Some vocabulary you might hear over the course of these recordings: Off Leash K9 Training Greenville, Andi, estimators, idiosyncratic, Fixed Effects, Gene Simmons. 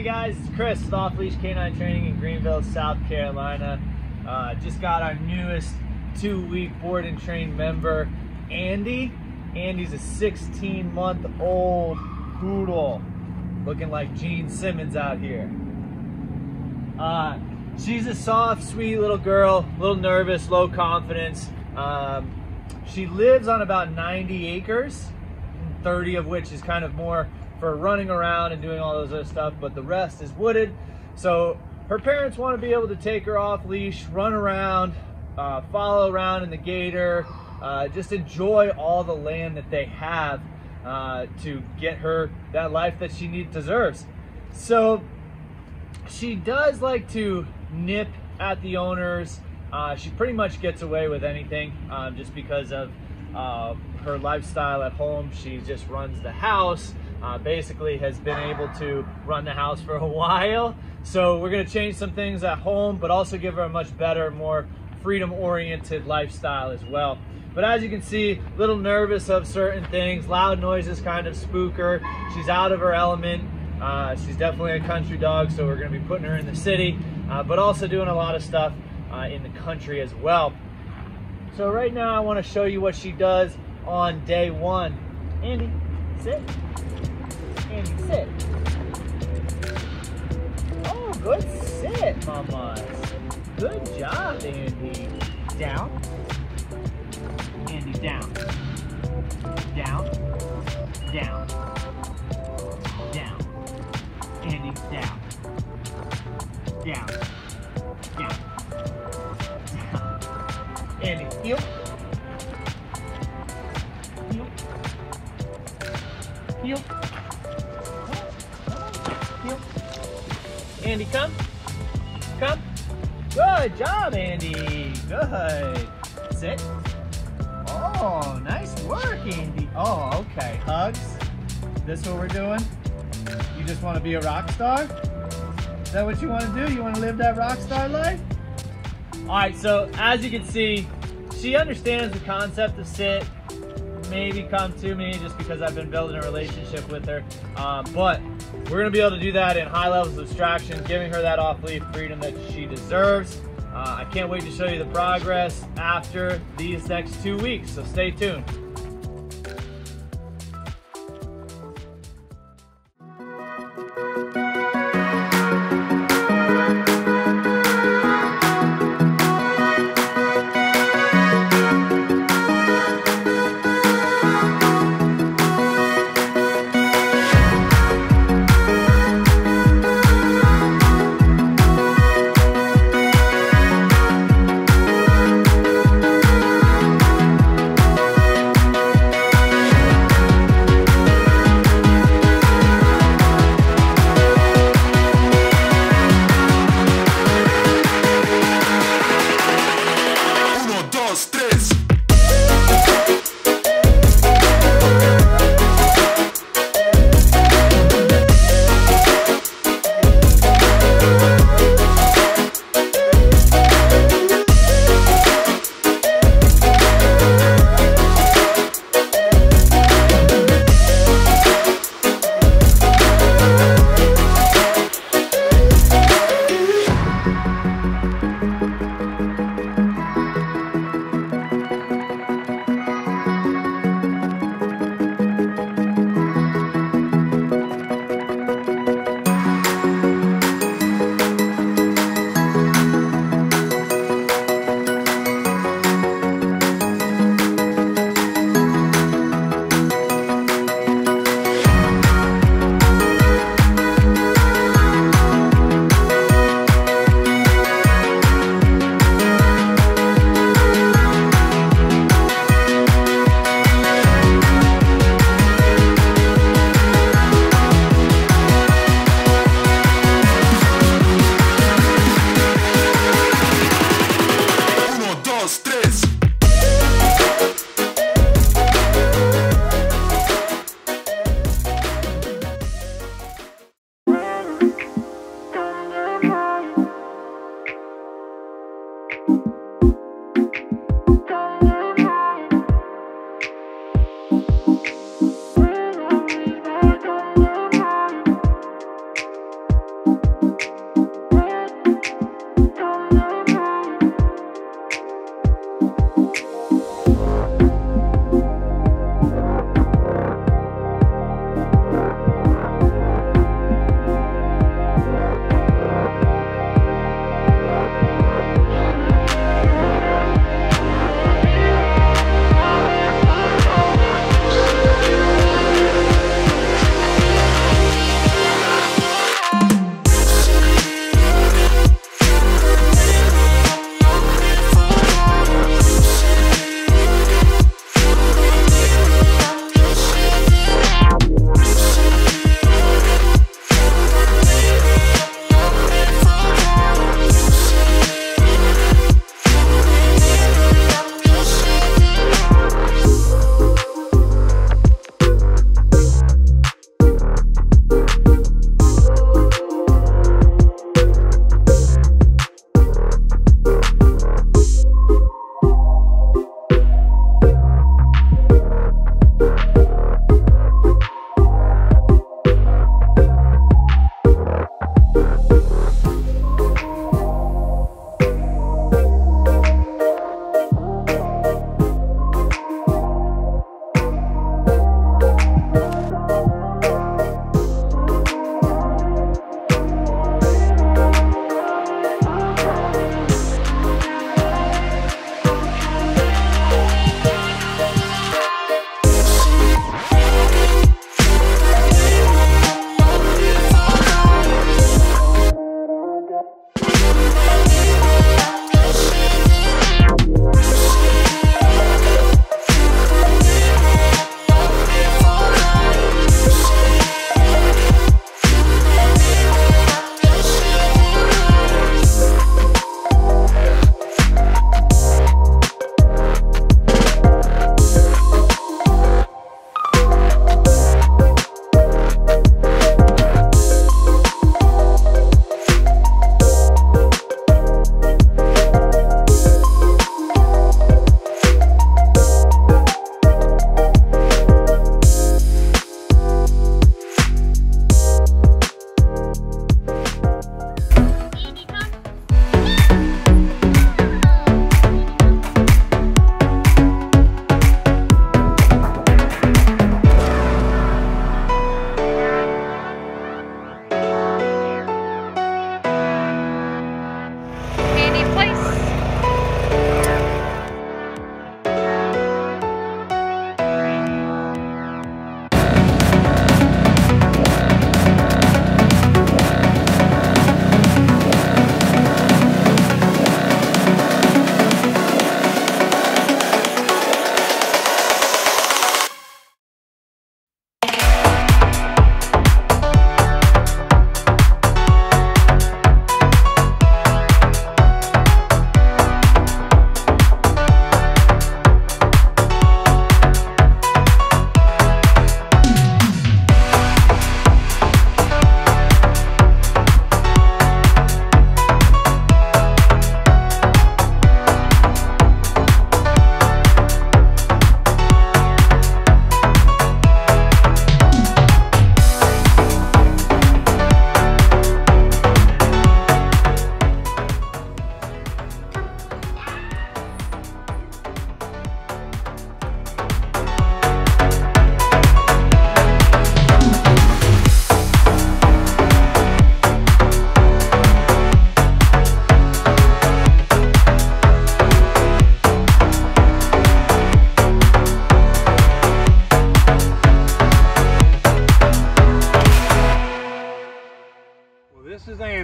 Hey guys, it's Chris with Off Leash K9 Training in Greenville, South Carolina. Just got our newest 2-week board and train member, Andy. Andy's a 16-month-old poodle, looking like Gene Simmons out here. She's a soft, sweet little girl, a little nervous, low confidence. She lives on about 90 acres, 30 of which is kind of more for running around and doing all those other stuff, but the rest is wooded. So her parents want to be able to take her off leash, run around, follow around in the gator, just enjoy all the land that they have to get her that life that she deserves. So she does like to nip at the owners. She pretty much gets away with anything just because of her lifestyle at home. She just runs the house. Basically has been able to run the house for a while. So we're gonna change some things at home, but also give her a much better, more freedom-oriented lifestyle as well. But as you can see, a little nervous of certain things, loud noises kind of spook her. She's out of her element. She's definitely a country dog, so we're gonna be putting her in the city, but also doing a lot of stuff in the country as well. So right now I wanna show you what she does on day one. Andy, sit. Andy, sit. Oh, good sit, mama. Good job, Andy. Down. Andy, down. Down. Down. Down. Andy, down. Down. Down. Down. Andy, heel. Heel. Heel. Andy, come. Come. Good job, Andy. Good. Sit. Oh, nice work, Andy. Oh, okay. Hugs. This is what we're doing? You just want to be a rock star? Is that what you want to do? You want to live that rock star life? All right, so as you can see, she understands the concept of sit. Maybe come to me just because I've been building a relationship with her. But we're gonna be able to do that in high levels of distraction, giving her that off-leash freedom that she deserves. I can't wait to show you the progress after these next 2 weeks, so stay tuned.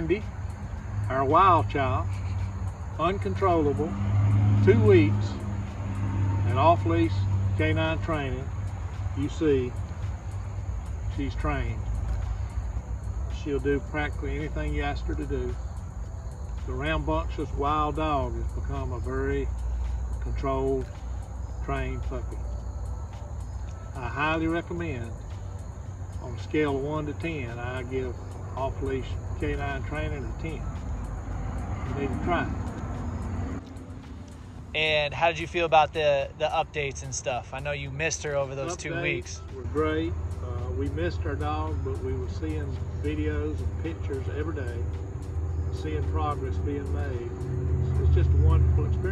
Monday, our wild child, uncontrollable, 2 weeks, and off leash K9 training, you see, she's trained. She'll do practically anything you ask her to do. The rambunctious wild dog has become a very controlled, trained puppy. I highly recommend, on a scale of 1 to 10, I give off leash K9 training a 10. You need to try it. And how did you feel about the updates and stuff? I know you missed her over those 2 weeks. Updates were great. We missed our dog, but we were seeing videos and pictures every day, seeing progress being made. It's just a wonderful experience.